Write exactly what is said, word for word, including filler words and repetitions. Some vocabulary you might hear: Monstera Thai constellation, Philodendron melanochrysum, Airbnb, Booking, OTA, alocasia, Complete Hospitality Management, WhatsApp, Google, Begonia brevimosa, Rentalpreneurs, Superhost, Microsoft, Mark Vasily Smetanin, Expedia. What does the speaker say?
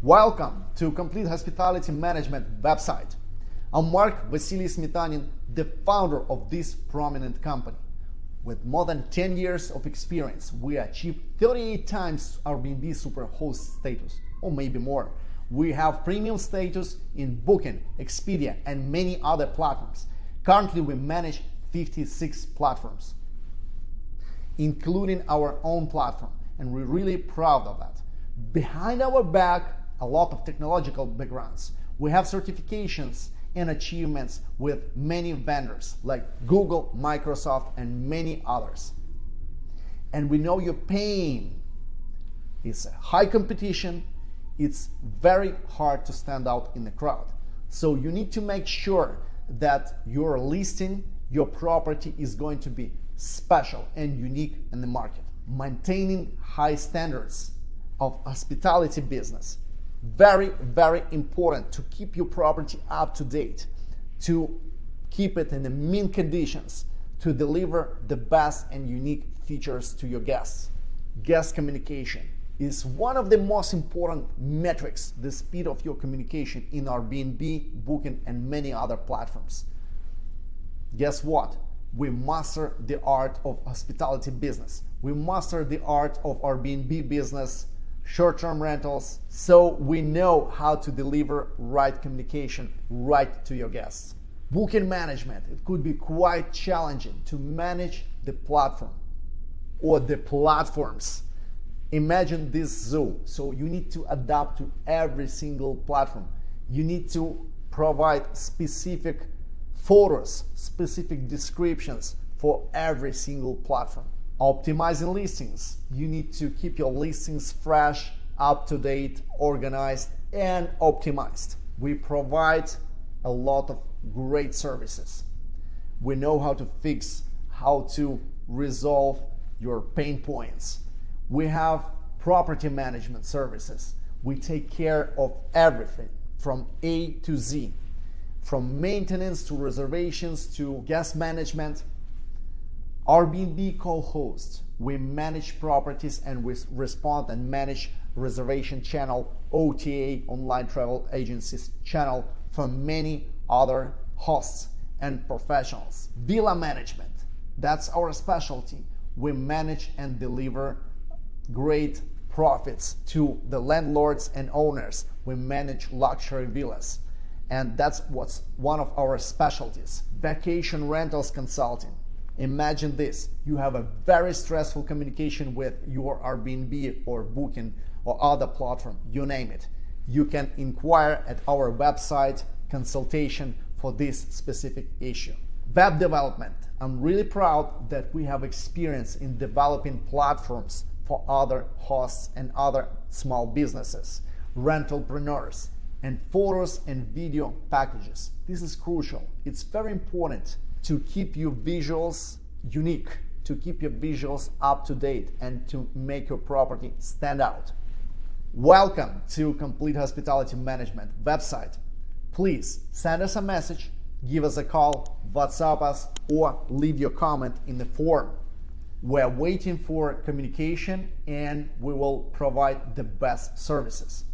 Welcome to Complete Hospitality Management website. I'm Mark Vasily Smetanin, the founder of this prominent company. With more than ten years of experience, we achieved thirty-eight times Airbnb Superhost status, or maybe more. We have premium status in Booking, Expedia, and many other platforms. Currently, we manage fifty-six platforms, including our own platform, and we're really proud of that. Behind our back, a lot of technological backgrounds. We have certifications and achievements with many vendors like Google, Microsoft, and many others. And we know your pain. It's a high competition. It's very hard to stand out in the crowd. So you need to make sure that your listing, your property is going to be special and unique in the market. Maintaining high standards of hospitality business. Very, very important to keep your property up to date, to keep it in the mint conditions, to deliver the best and unique features to your guests. Guest communication is one of the most important metrics, the speed of your communication in Airbnb, Booking, and many other platforms. Guess what? We master the art of hospitality business. We master the art of Airbnb business, short-term rentals, so we know how to deliver right communication right to your guests. Booking management, it could be quite challenging to manage the platform or the platforms. Imagine this zoo, so you need to adapt to every single platform. You need to provide specific photos, specific descriptions for every single platform. Optimizing listings. You need to keep your listings fresh, up-to-date, organized, and optimized. We provide a lot of great services. We know how to fix, how to resolve your pain points. We have property management services. We take care of everything from A to Z, from maintenance to reservations to guest management. Airbnb co-hosts, we manage properties and we respond and manage reservation channel, O T A, online travel agencies channel for many other hosts and professionals. Villa management, that's our specialty. We manage and deliver great profits to the landlords and owners. We manage luxury villas, and that's what's one of our specialties. Vacation rentals consulting. Imagine this, you have a very stressful communication with your Airbnb or Booking or other platform, you name it. You can inquire at our website consultation for this specific issue. Web development. I'm really proud that we have experience in developing platforms for other hosts and other small businesses, Rentalpreneurs, and photos and video packages. This is crucial. It's very important to keep your visuals unique, to keep your visuals up to date, and to make your property stand out. Welcome to Complete Hospitality Management website. Please send us a message, give us a call, WhatsApp us, or leave your comment in the form. We're waiting for communication and we will provide the best services.